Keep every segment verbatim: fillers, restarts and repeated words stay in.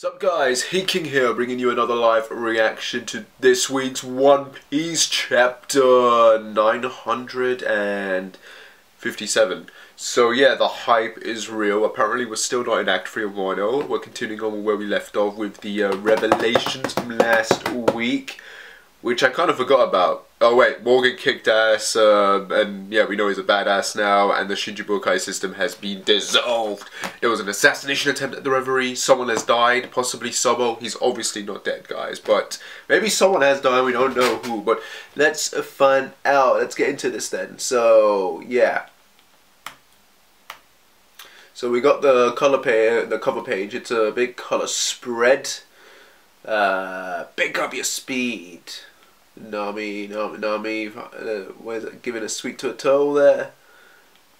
Sup guys, He King here, bringing you another live reaction to this week's One Piece chapter nine hundred fifty-seven. So yeah, the hype is real. Apparently we're still not in Act three of Wano. We're continuing on where we left off with the uh, revelations from last week, which I kind of forgot about. Oh wait, Morgan kicked ass, uh, and yeah, we know he's a badass now, and the Shichibukai system has been dissolved. There was an assassination attempt at the Reverie, someone has died, possibly Sabo. He's obviously not dead, guys, but maybe someone has died, we don't know who, but let's find out. Let's get into this then. So, yeah. So we got the color page, the cover page. It's a big color spread. Uh, pick up your speed. Nami, Nami, Nami. Uh, where's it? Giving a sweet to a toe there.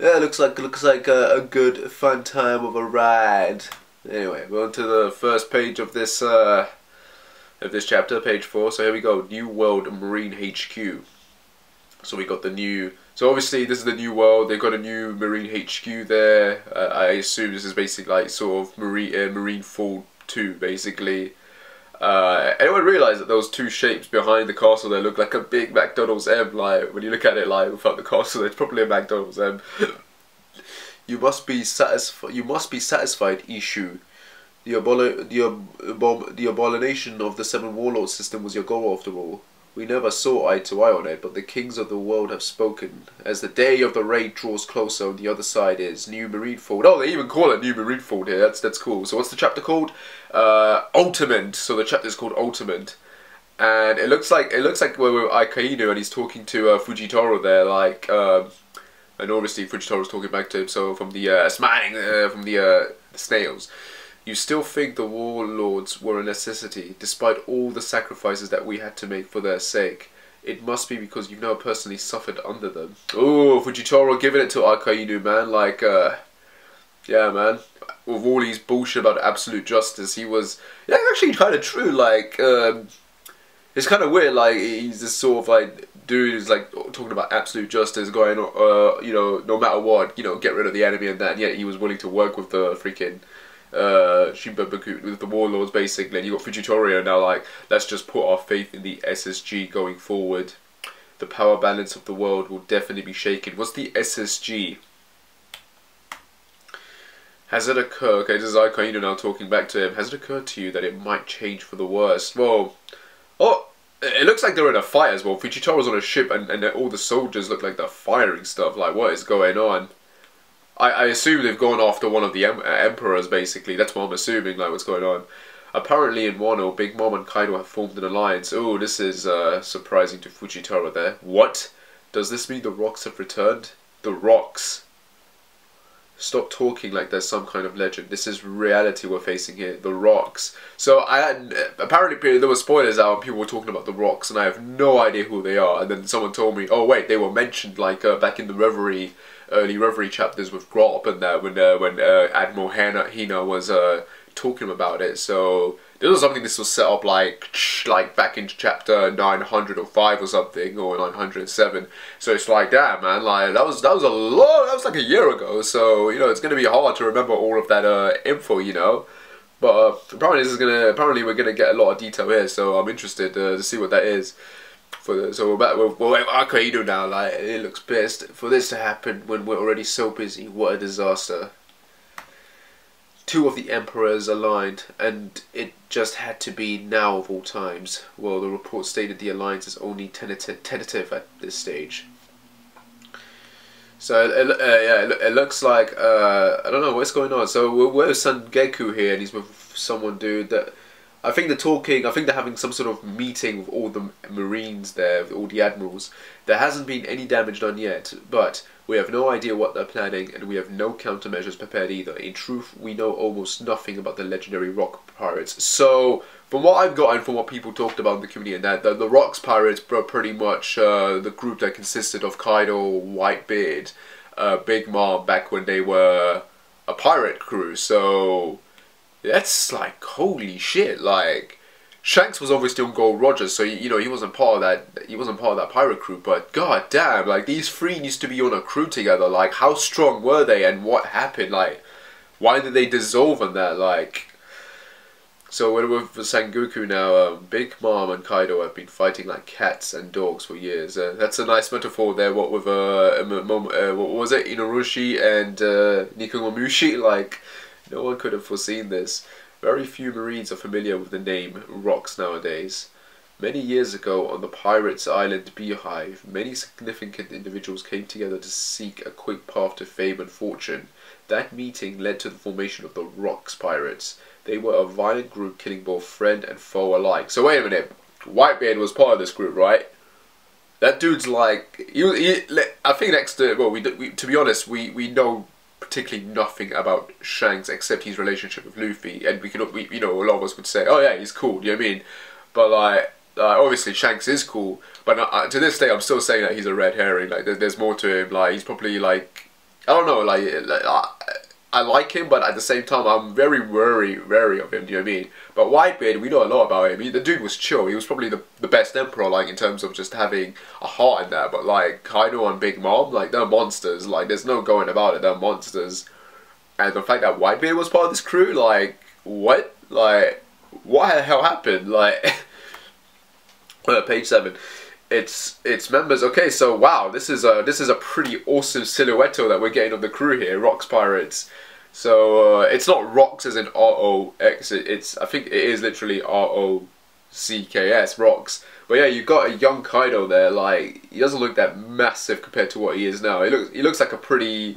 Yeah, looks like looks like a, a good fun time of a ride. Anyway, we're on to the first page of this uh, of this chapter, page four. So here we go. New World Marine H Q. So we got the new. So obviously this is the new world. They've got a new Marine H Q there. Uh, I assume this is basically like sort of Marine uh, Marineford two, basically. Uh, anyone realise that those two shapes behind the castle there look like a big McDonald's M? Like, when you look at it like without the castle, it's probably a McDonald's M. You must be satisfied. You must be satisfied, Ishu. The abol the ab the abomination of the Seven Warlord system was your goal after all. We never saw eye to eye on it, but the kings of the world have spoken. As the day of the raid draws closer, on the other side is New Marineford. Oh, they even call it New Marineford here. That's that's cool. So what's the chapter called? Uh, Ultimate. So the chapter is called Ultimate, and it looks like it looks like we're with Akainu, and he's talking to uh, Fujitora there, like, um, and obviously Fujitora's talking back to him. So from the uh, smiling uh, from the, uh, the snails. You still think the warlords were a necessity, despite all the sacrifices that we had to make for their sake. It must be because you've now personally suffered under them. Ooh, Fujitora giving it to Akainu, man. Like, uh, yeah, man. With all his bullshit about absolute justice, he was... Yeah, actually kind of true, like, um... it's kind of weird, like, he's this sort of, like, dude who's, like, talking about absolute justice, going, uh, you know, no matter what, you know, get rid of the enemy and that, and yet he was willing to work with the freaking... Uh, Shichibukai with the warlords basically, and you got Fujitora now like, let's just put our faith in the S S G going forward. The power balance of the world will definitely be shaken. What's the S S G? Has it occurred? Okay, this is Akainu now talking back to him. Has it occurred to you that it might change for the worst? Well, oh, it looks like they're in a fight as well. Fujitora's on a ship, and, and all the soldiers look like they're firing stuff. Like, what is going on? I assume they've gone after one of the em emperors, basically. That's what I'm assuming, like, what's going on. Apparently in Wano, Big Mom and Kaido have formed an alliance. Oh, this is uh, surprising to Fujitora there. What? Does this mean the Rocks have returned? The Rocks. Stop talking like there's some kind of legend. This is reality we're facing here. The Rocks. So, I had, apparently there were spoilers out and people were talking about the Rocks, and I have no idea who they are. And then someone told me, oh wait, they were mentioned, like, uh, back in the Reverie... early Reverie chapters with Garp and that, when uh, when uh, Admiral Hina, Hina was uh, talking about it. So this was something this was set up like like back in chapter nine hundred five or something, or nine hundred seven. So it's like, damn man, like that was that was a lot. That was like a year ago. So you know it's gonna be hard to remember all of that uh, info, you know. But uh, apparently this is gonna apparently we're gonna get a lot of detail here. So I'm interested uh, to see what that is. For the, so we're back with well, Akainu now, like, it looks pissed. For this to happen when we're already so busy, what a disaster. Two of the emperors aligned, and it just had to be now of all times. Well, the report stated the alliance is only tentative, tentative at this stage. So, uh, yeah, it looks like, uh, I don't know what's going on. So, we're, we're with Son Goku here, and he's with someone, dude, that... I think they're talking, I think they're having some sort of meeting with all the marines there, with all the admirals. There hasn't been any damage done yet, but we have no idea what they're planning, and we have no countermeasures prepared either. In truth, we know almost nothing about the legendary Rock Pirates. So, from what I've gotten, from what people talked about in the community and that, the, the Rocks Pirates were pretty much uh, the group that consisted of Kaido, Whitebeard, uh, Big Mom, back when they were a pirate crew, so... That's like, holy shit, like, Shanks was obviously on Gold Roger, so, you know, he wasn't part of that, he wasn't part of that pirate crew, but god damn, like, these three used to be on a crew together, like, how strong were they, and what happened, like, why did they dissolve on that, like, So when we're with Sangoku now, uh, Big Mom and Kaido have been fighting like cats and dogs for years. Uh, that's a nice metaphor there. What with uh, Mom, uh what was it, Inoroshi and uh, Nekomamushi? Like, no one could have foreseen this. Very few Marines are familiar with the name Rocks nowadays. Many years ago, on the Pirates Island Beehive, many significant individuals came together to seek a quick path to fame and fortune. That meeting led to the formation of the Rocks Pirates. They were a violent group killing both friend and foe alike. So wait a minute, Whitebeard was part of this group, right? That dude's like, he, he, I think next to, well, we, we to be honest, we, we know particularly nothing about Shanks except his relationship with Luffy, and we can, we, you know, a lot of us would say, oh yeah, he's cool, you know what I mean? But like, uh, obviously Shanks is cool, but uh, to this day I'm still saying that he's a red herring. Like, there, there's more to him. Like, he's probably like, I don't know, like, like I, I like him, but at the same time, I'm very wary, wary of him, do you know what I mean? But Whitebeard, we know a lot about him. He, the dude was chill. He was probably the, the best emperor, like, in terms of just having a heart in that. But, like, Kaido and Big Mom, like, they're monsters. Like, there's no going about it. They're monsters. And the fact that Whitebeard was part of this crew, like, what? Like, what the hell happened? Like, uh, page seven. It's it's members. Okay, so wow, this is a this is a pretty awesome silhouette that we're getting of the crew here, Rocks Pirates. So uh, it's not Rocks as in R O X. It's I think it is literally R O C K S, Rocks. But yeah, you've got a young Kaido there. Like, he doesn't look that massive compared to what he is now. He looks he looks like a pretty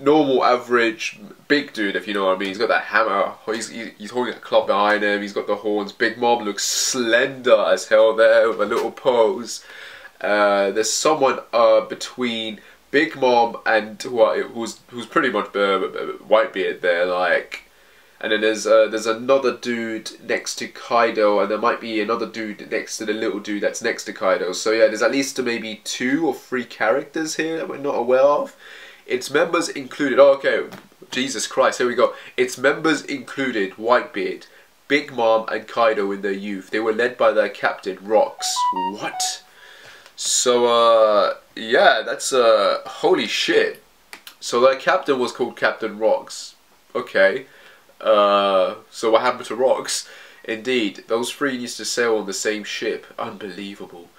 normal, average, big dude, if you know what I mean. He's got that hammer, he's, he's holding a club behind him, he's got the horns. Big Mom looks slender as hell there, with a little pose. Uh, there's someone uh, between Big Mom and well, who's, who's pretty much uh, Whitebeard there, like. And then there's, uh, there's another dude next to Kaido, and there might be another dude next to the little dude that's next to Kaido. So yeah, there's at least maybe two or three characters here that we're not aware of. Its members included, oh, okay, Jesus Christ, here we go. Its members included Whitebeard, Big Mom, and Kaido in their youth. They were led by their captain, Rocks. What? So, uh, yeah, that's, uh, holy shit. So their captain was called Captain Rocks. Okay. Uh, so what happened to Rocks? Indeed, those three used to sail on the same ship. Unbelievable.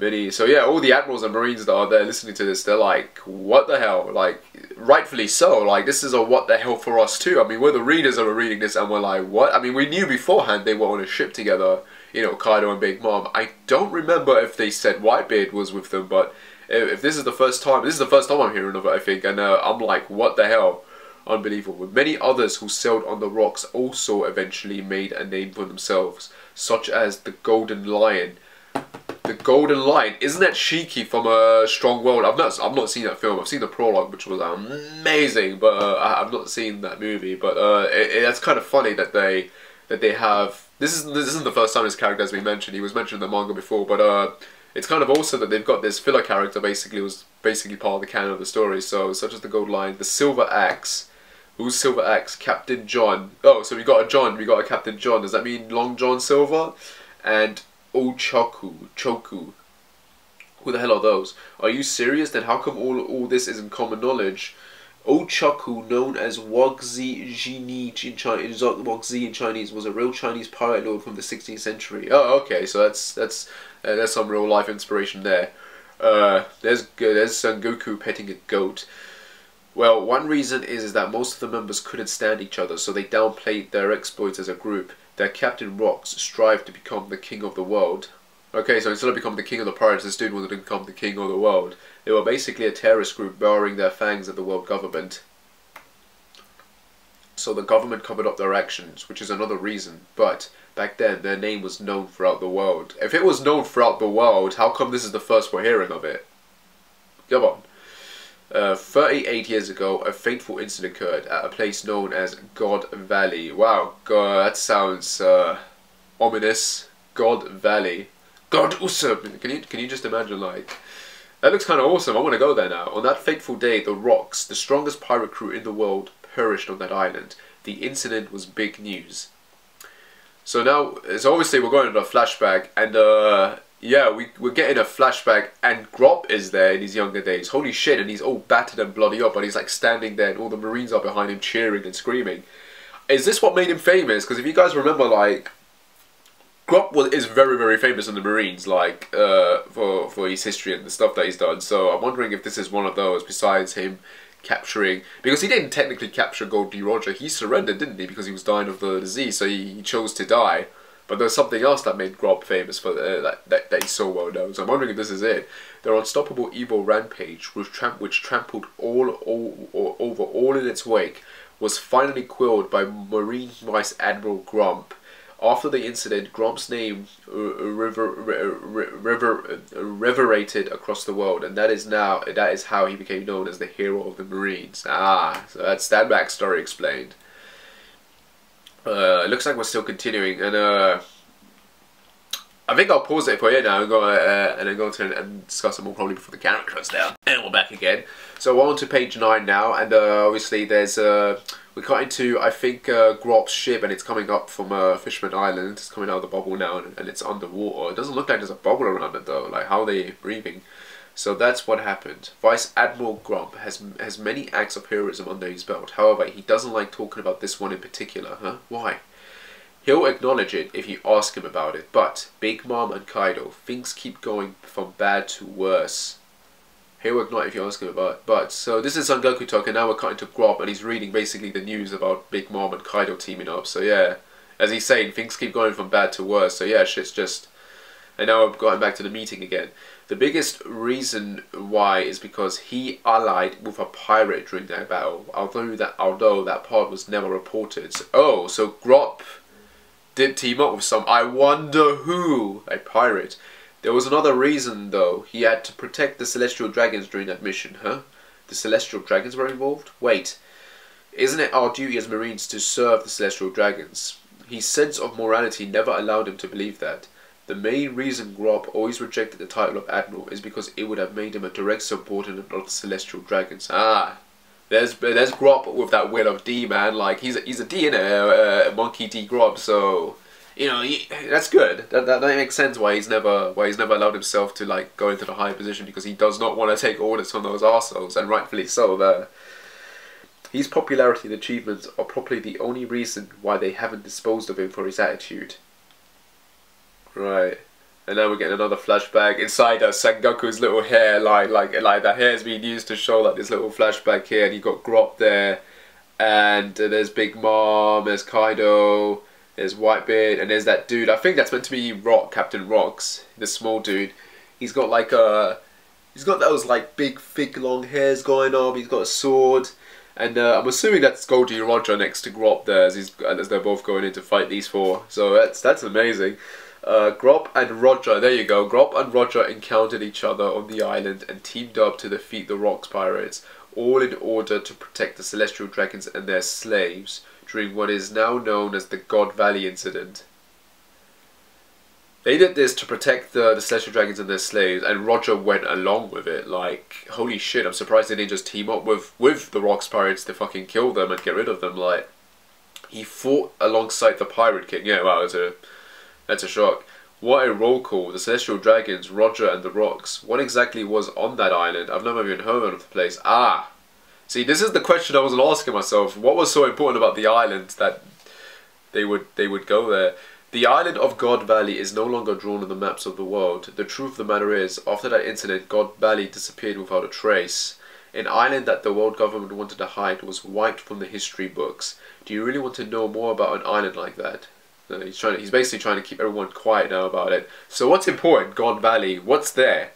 Many, so yeah, all the admirals and marines that are there listening to this, they're like, what the hell? Like, rightfully so. Like, this is a what the hell for us too. I mean, we're the readers that are reading this and we're like, what? I mean, we knew beforehand they were on a ship together, you know, Kaido and Big Mom. I don't remember if they said Whitebeard was with them, but if this is the first time, this is the first time I'm hearing of it, I think, and uh, I'm like, what the hell? Unbelievable. Many others who sailed on the Rocks also eventually made a name for themselves, such as the Golden Lion. The Golden Lion, isn't that Shiki from a uh, Strong World? I've not, I've not seen that film. I've seen the prologue, which was amazing, but uh, I, I've not seen that movie. But uh, it, it, it's kind of funny that they, that they have. This isn't, this isn't the first time this character has been mentioned. He was mentioned in the manga before, but uh, it's kind of awesome that they've got this filler character. Basically, was basically part of the canon of the story. So, such as the Golden Lion, the Silver Axe. Who's Silver Axe? Captain John. Oh, so we got a John. We got a Captain John. Does that mean Long John Silver? And Oh Choku, Choku. Who the hell are those? Are you serious? Then how come all all this isn't common knowledge? Oh Choku, known as Wogzi Jinich in Chinese, Wogzi in Chinese, was a real Chinese pirate lord from the sixteenth century. Oh, okay, so that's that's uh, that's some real life inspiration there. Uh, there's uh, there's Sangoku petting a goat. Well, one reason is, is that most of the members couldn't stand each other, so they downplayed their exploits as a group. Their Captain Rocks strived to become the king of the world. Okay, so instead of becoming the king of the pirates, this dude wanted to become the king of the world. They were basically a terrorist group burrowing their fangs at the world government. So the government covered up their actions, which is another reason. But back then, their name was known throughout the world. If it was known throughout the world, how come this is the first we're hearing of it? Come on. Uh, thirty-eight years ago, a fateful incident occurred at a place known as God Valley. Wow, God, that sounds uh, ominous. God Valley. God Usub. Can you, can you just imagine, like... That looks kind of awesome. I want to go there now. On that fateful day, the Rocks, the strongest pirate crew in the world, perished on that island. The incident was big news. So now, it's obviously we're going into a flashback, and... Uh, Yeah, we, we're getting a flashback, and Garp is there in his younger days. Holy shit, and he's all battered and bloody up, and he's like standing there, and all the Marines are behind him cheering and screaming. Is this what made him famous? Because if you guys remember, like, Garp was, is very, very famous in the Marines, like, uh, for, for his history and the stuff that he's done. So I'm wondering if this is one of those, besides him capturing... Because he didn't technically capture Gold Roger. He surrendered, didn't he? Because he was dying of the disease, so he, he chose to die. But there's something else that made Garp famous for the, that, that, that he so well knows. I'm wondering if this is it. Their unstoppable evil rampage, which, tramp which trampled all, all, all over all in its wake, was finally quelled by Marine Vice Admiral Garp. After the incident, Garp's name rever, rever, rever, reverberated across the world, and that is now that is how he became known as the hero of the Marines. Ah, so that's that backstory explained. Uh, looks like we're still continuing, and uh, I think I'll pause it for you now and go uh, and then go to and discuss it more probably before the camera shuts down. And we're back again. So we're on to page nine now, and uh, obviously there's uh. We cut into, I think, uh, Garp's ship, and it's coming up from uh, Fishman Island. It's coming out of the bubble now, and, and it's underwater. It doesn't look like there's a bubble around it, though. Like, how are they breathing? So that's what happened. Vice Admiral Garp has has many acts of heroism under his belt. However, he doesn't like talking about this one in particular. Huh? Why? He'll acknowledge it if you ask him about it. But Big Mom and Kaido, things keep going from bad to worse. He'll work not if you ask him about it. But, so this is Son Goku talk, and now we're cutting to Garp, and he's reading basically the news about Big Mom and Kaido teaming up. So yeah, as he's saying, things keep going from bad to worse. So yeah, shit's just... And now I'm going back to the meeting again. The biggest reason why is because he allied with a pirate during that battle, although that, although that part was never reported. So, oh, so Garp did team up with some, I wonder who, a pirate. There was another reason, though. He had to protect the Celestial Dragons during that mission, huh? The Celestial Dragons were involved? Wait, isn't it our duty as Marines to serve the Celestial Dragons? His sense of morality never allowed him to believe that. The main reason Garp always rejected the title of Admiral is because it would have made him a direct subordinate of the Celestial Dragons. Ah, there's there's Garp with that will of D, man. Like, he's a, he's a D in a uh, Monkey D Garp, so... You know, he, that's good. That, that that makes sense why he's never why he's never allowed himself to like go into the higher position, because he does not want to take orders from those arseholes, and rightfully so. There, his popularity and achievements are probably the only reason why they haven't disposed of him for his attitude. Right, and now we're getting another flashback inside uh, Sengoku's little hair, like like like the hair's being used to show like this little flashback here, and he got Garp there, and uh, there's Big Mom, there's Kaido. There's Whitebeard, and there's that dude. I think that's meant to be Rock, Captain Rocks, the small dude. He's got like a, he's got those like big, thick, long hairs going on. He's got a sword, and uh, I'm assuming that's Gold Roger next to Garp there, as, he's, as they're both going in to fight these four. So that's that's amazing. Uh, Garp and Roger, there you go. Garp and Roger encountered each other on the island and teamed up to defeat the Rocks Pirates, all in order to protect the Celestial Dragons and their slaves during what is now known as the God Valley incident. They did this to protect the, the Celestial Dragons and their slaves, and Roger went along with it. Like, holy shit, I'm surprised they didn't just team up with, with the Rocks Pirates to fucking kill them and get rid of them. Like, he fought alongside the Pirate King. Yeah, wow, that's a, that's a shock. What a roll call. The Celestial Dragons, Roger, and the Rocks. What exactly was on that island? I've never even heard of the place. Ah! See, this is the question I was asking myself. What was so important about the island that they would they would go there? The island of God Valley is no longer drawn on the maps of the world. The truth of the matter is, after that incident, God Valley disappeared without a trace. An island that the world government wanted to hide was wiped from the history books. Do you really want to know more about an island like that? No, he's trying to, he's basically trying to keep everyone quiet now about it. So what's important? God Valley. What's there?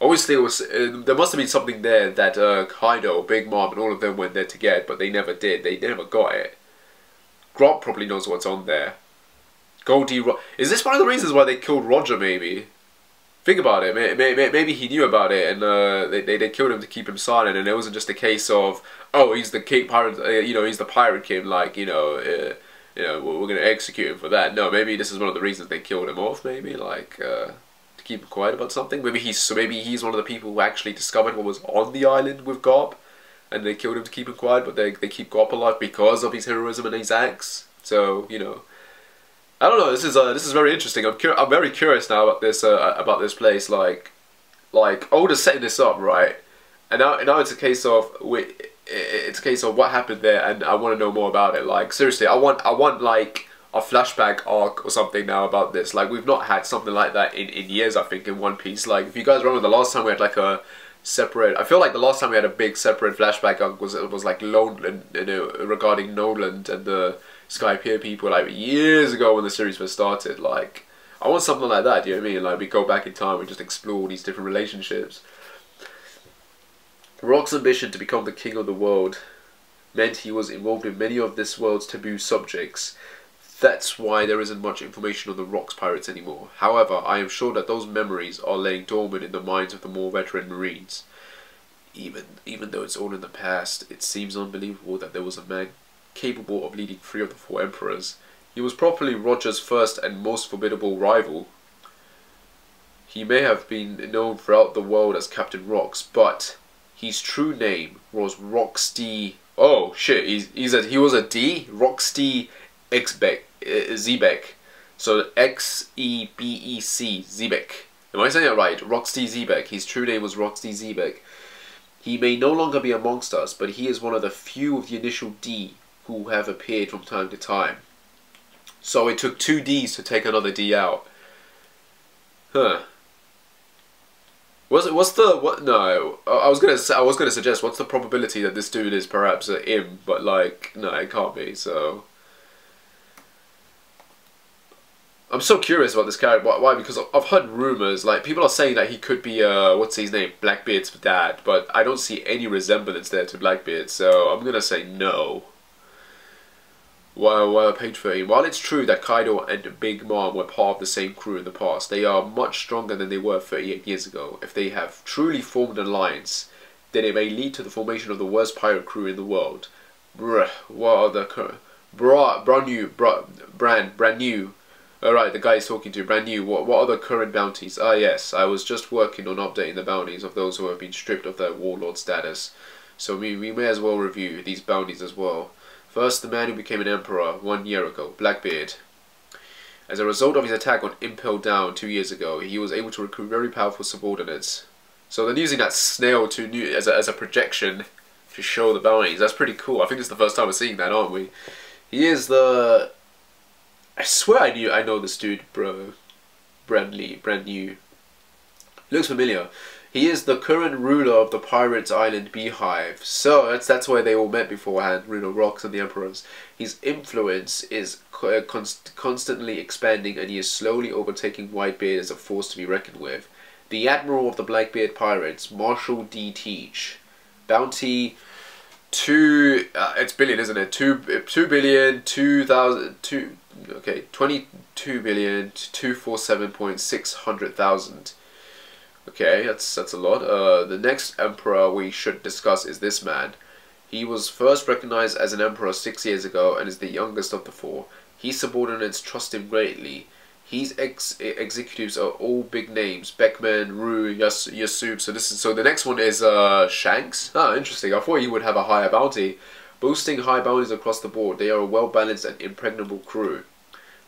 Obviously, it was, uh, there must have been something there that uh, Kaido, Big Mom, and all of them went there to get, but they never did. They never got it. Garp probably knows what's on there. Goldie Ro Is this one of the reasons why they killed Roger, maybe? Think about it. Maybe, maybe he knew about it, and uh, they, they, they killed him to keep him silent, and it wasn't just a case of, oh, he's the king pirate, uh, you know, he's the pirate king, like, you know, uh, you know, we're going to execute him for that. No, maybe this is one of the reasons they killed him off, maybe, like... Uh... keep him quiet about something. Maybe he's so maybe he's one of the people who actually discovered what was on the island with Garp, and they killed him to keep him quiet, but they they keep Garp alive because of his heroism and his acts. So, you know, I don't know. This is uh, this is very interesting. I'm I'm very curious now about this uh, about this place. Like, like Oda's setting this up right, and now now it's a case of we it's a case of what happened there, and I want to know more about it. Like, seriously, I want, I want like a flashback arc or something now about this. Like, we've not had something like that in, in years, I think, in One Piece. Like, if you guys remember the last time we had like a separate, I feel like the last time we had a big separate flashback arc was, it was like Lone, you know, regarding Noland and the Sky Pier people, like years ago when the series first started. Like, I want something like that, do you know what I mean? Like, we go back in time and just explore all these different relationships. Rock's ambition to become the king of the world meant he was involved in many of this world's taboo subjects. That's why there isn't much information on the Rocks Pirates anymore. However, I am sure that those memories are laying dormant in the minds of the more veteran Marines. Even, even though it's all in the past, it seems unbelievable that there was a man capable of leading three of the four emperors. He was probably Roger's first and most formidable rival. He may have been known throughout the world as Captain Rocks, but his true name was Rocks D. Oh shit, he's, he's a, he was a D? Rocks D. Xebec, Xebec. So X E B E C, Xebec. Am I saying that right? Rocks D. Xebec. His true name was Rocks D. Xebec. He may no longer be amongst us, but he is one of the few of the initial D who have appeared from time to time. So it took two D's to take another D out. Huh. What's, what's the, what, no, I was gonna, I was gonna suggest, what's the probability that this dude is perhaps a im, but like, no, it can't be, so. I'm so curious about this character, why, because I've heard rumours, like, people are saying that he could be, uh, what's his name, Blackbeard's dad, but I don't see any resemblance there to Blackbeard, so I'm gonna say no. Well, uh, page thirteen. While it's true that Kaido and Big Mom were part of the same crew in the past, they are much stronger than they were thirty-eight years ago. If they have truly formed an alliance, then it may lead to the formation of the worst pirate crew in the world. Bruh, what are the... Bra, brand new, bra, brand, brand new. Alright, the guy he's talking to, brand new. What, what are the current bounties? Ah, yes, I was just working on updating the bounties of those who have been stripped of their warlord status. So we, we may as well review these bounties as well. First, the man who became an emperor one year ago, Blackbeard. As a result of his attack on Impel Down two years ago, he was able to recruit very powerful subordinates. So they're using that snail to new as a, as a projection to show the bounties. That's pretty cool. I think it's the first time we're seeing that, aren't we? He is the... I swear I knew I know this dude, bro. Brandly, brand new. Looks familiar. He is the current ruler of the Pirates Island Beehive. So that's that's where they all met beforehand, Ruler Rocks and the Emperors. His influence is const constantly expanding, and he is slowly overtaking Whitebeard as a force to be reckoned with. The Admiral of the Blackbeard Pirates, Marshall D. Teach. Bounty two. Uh, it's billion, isn't it? Two two billion two thousand two. Okay, twenty two billion two four seven point six hundred thousand. Okay, that's that's a lot. Uh, the next emperor we should discuss is this man. He was first recognized as an emperor six years ago and is the youngest of the four. His subordinates trust him greatly. His ex executives are all big names: Beckman, Rue, Yas Yasub. So this is so the next one is uh, Shanks. Ah, interesting. I thought he would have a higher bounty. Boasting high bounties across the board, they are a well-balanced and impregnable crew.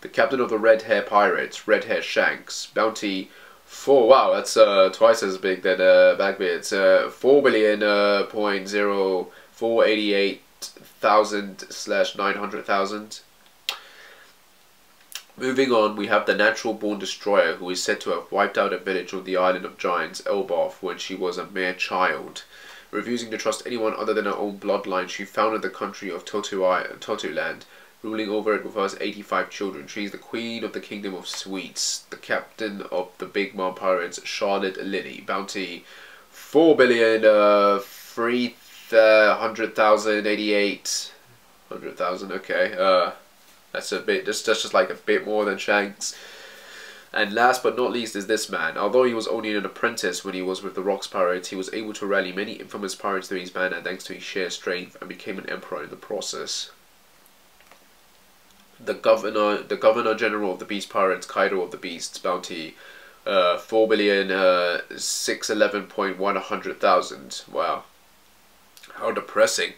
The captain of the Red-Hair Pirates, Red-Hair Shanks, bounty. Four, wow, that's uh, twice as big than uh, Blackbeard. It's uh, four billion uh, point zero four eighty eight thousand slash nine hundred thousand. Moving on, we have the natural-born destroyer, who is said to have wiped out a village on the island of giants, Elbaf, when she was a mere child. Refusing to trust anyone other than her own bloodline, she founded the country of Totoland, ruling over it with her eighty-five children. She is the queen of the kingdom of Sweets. The captain of the Big Mom Pirates, Charlotte Lily. Bounty four billion uh three hundred thousand eighty-eight hundred thousand. Okay, uh, that's a bit. That's, that's just like a bit more than Shanks. And last but not least is this man. Although he was only an apprentice when he was with the Rocks Pirates, he was able to rally many infamous pirates through his banner, thanks to his sheer strength, and became an emperor in the process. The governor, the governor general of the Beast Pirates, Kaido of the Beasts, bounty, uh, four billion uh, six eleven point one hundred thousand. Wow, how depressing!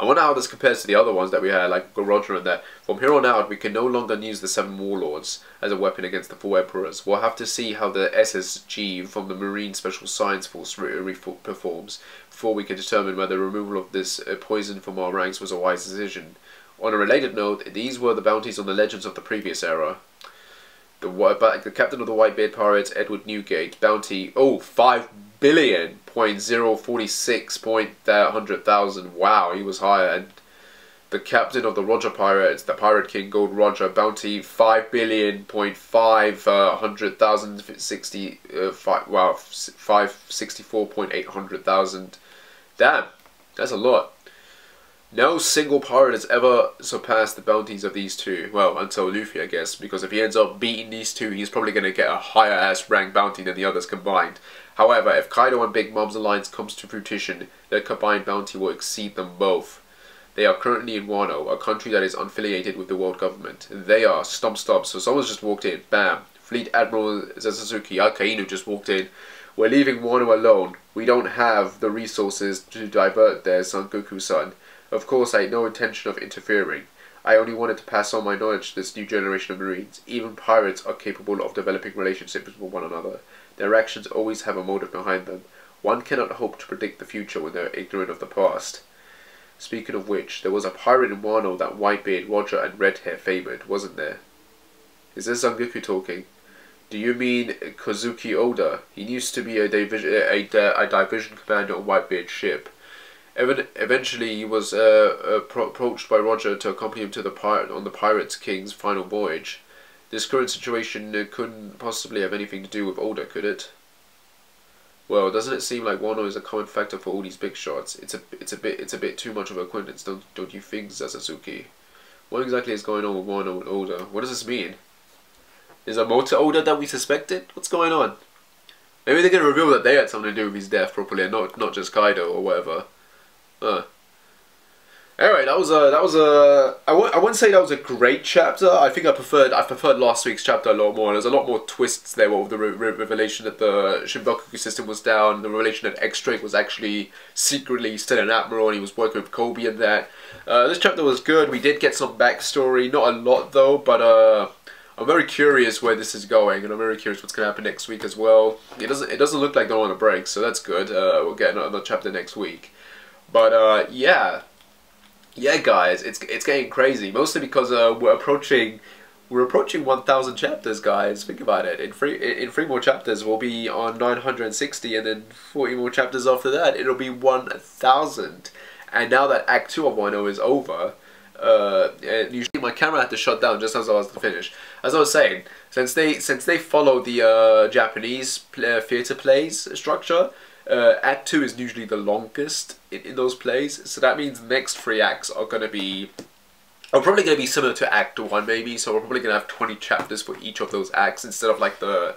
I wonder how this compares to the other ones that we had, like Gold Roger and that. From here on out, we can no longer use the Seven Warlords as a weapon against the Four Emperors. We'll have to see how the S S G from the Marine Special Science Force performs before we can determine whether the removal of this poison from our ranks was a wise decision. On a related note, these were the bounties on the legends of the previous era. The, the captain of the Whitebeard Pirates, Edward Newgate, bounty, oh, five billion point zero four six point one hundred thousand. Wow, he was higher. And the captain of the Roger Pirates, the Pirate King, Gold Roger, bounty, five billion point five hundred thousand sixty. Uh, five, wow, five hundred sixty-four point eight hundred thousand. Damn, that's a lot. No single pirate has ever surpassed the bounties of these two. Well, until Luffy, I guess, because if he ends up beating these two, he's probably going to get a higher-ass rank bounty than the others combined. However, if Kaido and Big Mom's alliance comes to fruition, their combined bounty will exceed them both. They are currently in Wano, a country that is unaffiliated with the world government. They are stump stump, so someone's just walked in. Bam. Fleet Admiral Suzuki Akainu just walked in. We're leaving Wano alone. We don't have the resources to divert their Son Goku-san. Of course, I had no intention of interfering. I only wanted to pass on my knowledge to this new generation of Marines. Even pirates are capable of developing relationships with one another. Their actions always have a motive behind them. One cannot hope to predict the future when they're ignorant of the past. Speaking of which, there was a pirate in Wano that Whitebeard, Roger, and Red-Hair favoured, wasn't there? Is this Son Goku talking? Do you mean Kozuki Oda? He used to be a division, a, a, a division commander on Whitebeard's ship. Eventually, he was uh, approached by Roger to accompany him to the pirate on the Pirate King's final voyage. This current situation couldn't possibly have anything to do with Oda, could it? Well, doesn't it seem like Wano is a common factor for all these big shots? It's a, it's a bit, it's a bit too much of a coincidence, don't, don't you think, Sasasuke? What exactly is going on with Wano and Oda? What does this mean? Is there more to Oda that we suspected? What's going on? Maybe they're going to reveal that they had something to do with his death properly, and not, not just Kaido or whatever. Huh. Anyway, that was a that was a I won't I wouldn't say that was a great chapter. I think I preferred I preferred last week's chapter a lot more. There's a lot more twists there with the re re revelation that the Shimbakuku system was down, the revelation that X-Drake was actually secretly still an admiral and he was working with Kobe and that. Uh, this chapter was good. We did get some backstory, not a lot though, but uh, I'm very curious where this is going, and I'm very curious what's going to happen next week as well. It doesn't it doesn't look like they're on a break, so that's good. Uh, we'll get another chapter next week. But uh, yeah, yeah, guys, it's it's getting crazy. Mostly because uh, we're approaching we're approaching one thousand chapters, guys. Think about it. In three in three more chapters, we'll be on nine hundred sixty, and then forty more chapters after that, it'll be one thousand. And now that Act Two of Wano is over, uh, usually my camera had to shut down just as I was to finish. As I was saying, since they since they follow the uh, Japanese play, uh, theater plays structure. Uh, act two is usually the longest in, in those plays, so that means the next three acts are going to be are probably going to be similar to Act one maybe, so we're probably going to have twenty chapters for each of those acts instead of like the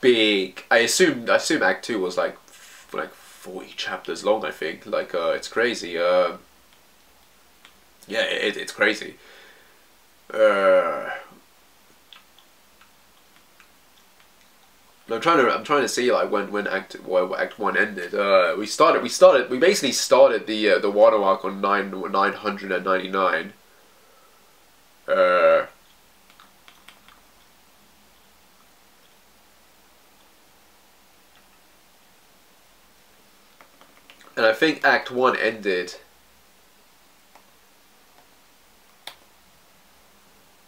big... I assume I assume Act two was like f like forty chapters long, I think. Like, uh, it's crazy. Uh, yeah, it, it's crazy. Uh... I'm trying to I'm trying to see like when when Act well, Act One ended. Uh, we started we started we basically started the uh, the Wano arc on nine nine hundred and ninety nine. Uh, and I think Act One ended.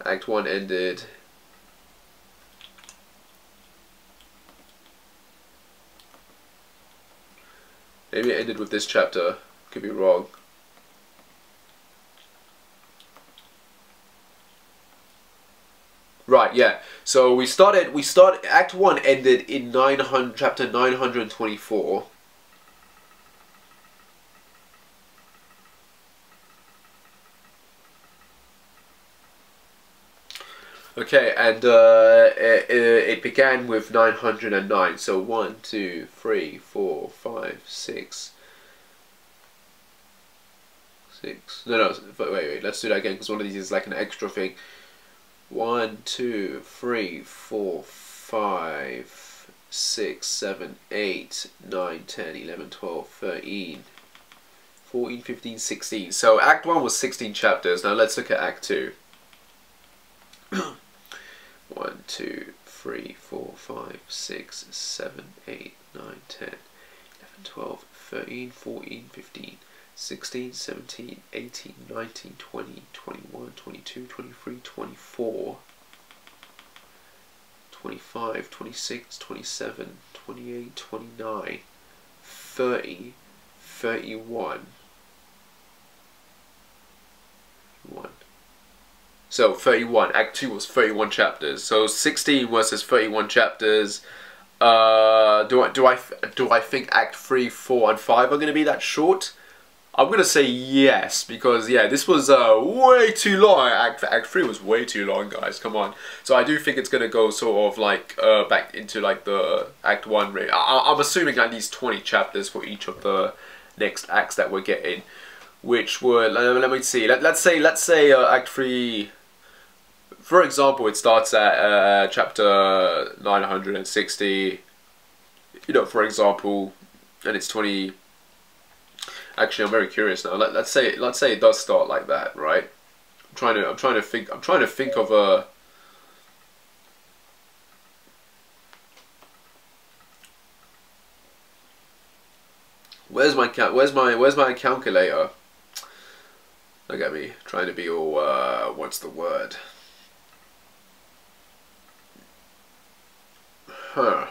Act One ended. Maybe it ended with this chapter. Could be wrong. Right, yeah. So we started. We started. Act one ended in nine hundred. Chapter nine hundred twenty-four. Okay, and uh, it, it began with nine hundred and nine, so one, two, three, four, five, six, six, no, no, wait, wait, let's do that again, because one of these is like an extra thing, one, two, three, four, five, six, seven, eight, nine, ten, eleven, twelve, thirteen, fourteen, fifteen, sixteen. So Act one was sixteen chapters. Now let's look at Act two. one, two, three, four, five, six, seven, eight, nine, ten, eleven, twelve, thirteen, fourteen, fifteen, sixteen, seventeen, eighteen, nineteen, twenty, twenty-one, twenty-two, twenty-three, twenty-four, twenty-five, twenty-six, twenty-seven, twenty-eight, twenty-nine, thirty, thirty-one. So thirty-one, Act two was thirty-one chapters. So sixteen versus thirty-one chapters. Uh, do I do I do I think Act three, four, and five are going to be that short? I'm gonna say yes, because yeah, this was uh, way too long. Act, Act three was way too long, guys, come on. So I do think it's gonna go sort of like uh, back into like the Act one range. I, I'm assuming at least twenty chapters for each of the next acts that we're getting, which were, let me see, let, let's say, let's say uh, Act three, for example, it starts at uh, chapter nine hundred sixty, you know, for example, and it's twenty. Actually, I'm very curious now. Let, let's say, let's say it does start like that, right? I'm trying to, I'm trying to think, I'm trying to think of a. Where's my cal? Where's my, where's my calculator? Look at me trying to be all. Uh, what's the word? Huh.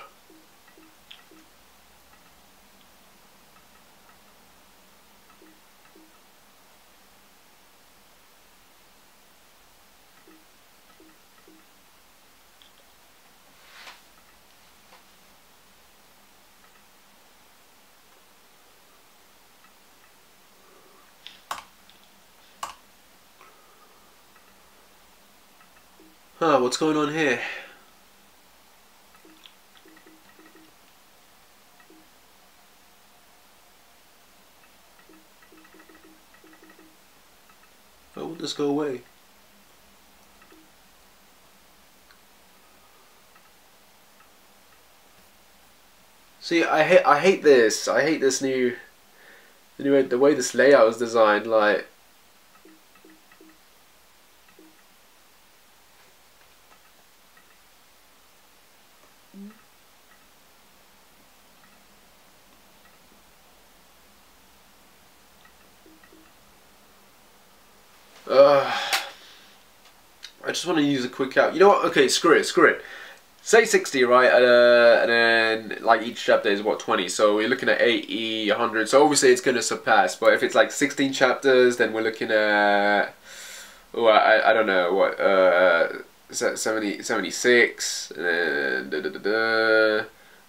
Huh, what's going on here? Why won't this go away? See, I hate, I hate this. I hate this new, the new, the way this layout is designed. Like. I just want to use a quick out. You know what? Okay, screw it, screw it. Say sixty, right? Uh, and then like each chapter is what, twenty. So we're looking at eighty, one hundred. So obviously it's gonna surpass. But if it's like sixteen chapters, then we're looking at, oh, I I don't know what. Uh, seventy, seventy-six, and then da, da, da, da,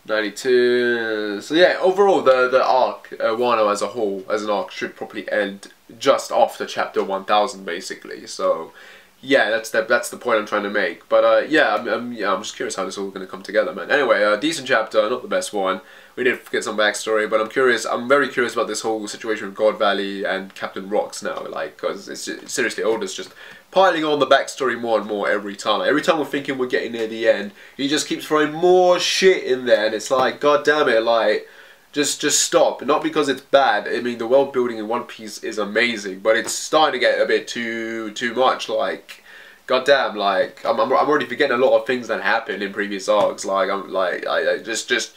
ninety-two. So yeah, overall the the arc, uh, Wano as a whole, as an arc, should probably end just after chapter one thousand, basically. So. Yeah, that's the, that's the point I'm trying to make. But uh, yeah, I'm, I'm, yeah, I'm just curious how this is all going to come together, man. Anyway, uh, decent chapter, not the best one. We did get some backstory, but I'm curious. I'm very curious about this whole situation with God Valley and Captain Rocks now, like, because it's just, seriously, Oda's just piling on the backstory more and more every time. Like, every time we're thinking we're getting near the end, he just keeps throwing more shit in there, and it's like, God damn it, like. Just, just stop. Not because it's bad. I mean, the world building in One Piece is amazing, but it's starting to get a bit too, too much. Like, goddamn. Like, I'm, I'm, I'm already forgetting a lot of things that happened in previous arcs. Like, I'm, like, I, I just, just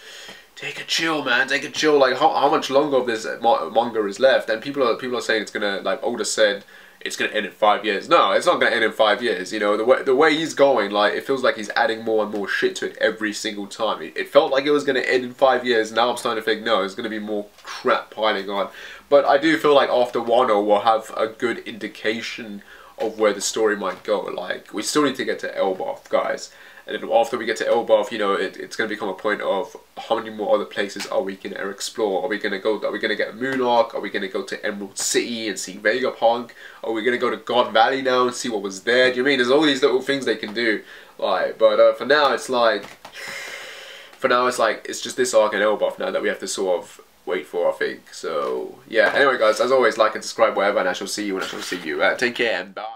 take a chill, man. Take a chill. Like, how, how much longer of this manga is left? And people are, people are saying it's gonna, like Oda said, it's gonna end in five years. No, it's not gonna end in five years. You know, the way, the way he's going, like, it feels like he's adding more and more shit to it every single time. It, it felt like it was gonna end in five years. Now I'm starting to think, no, it's gonna be more crap piling on. But I do feel like after Wano, we'll have a good indication of where the story might go. Like, we still need to get to Elbaf, guys. And then after we get to Elbaf, you know, it, it's going to become a point of how many more other places are we going to explore? Are we going to go? Are we going to get Moon Arc? Are we going to go to Emerald City and see Vegapunk? Are we going to go to God Valley now and see what was there? Do you mean there's all these little things they can do? Like, but uh, for now, it's like, for now, it's like it's just this arc in Elbaf now that we have to sort of wait for, I think. So yeah. Anyway, guys, as always, like and subscribe, whatever, and I shall see you when I shall see you. Uh, take care and bye.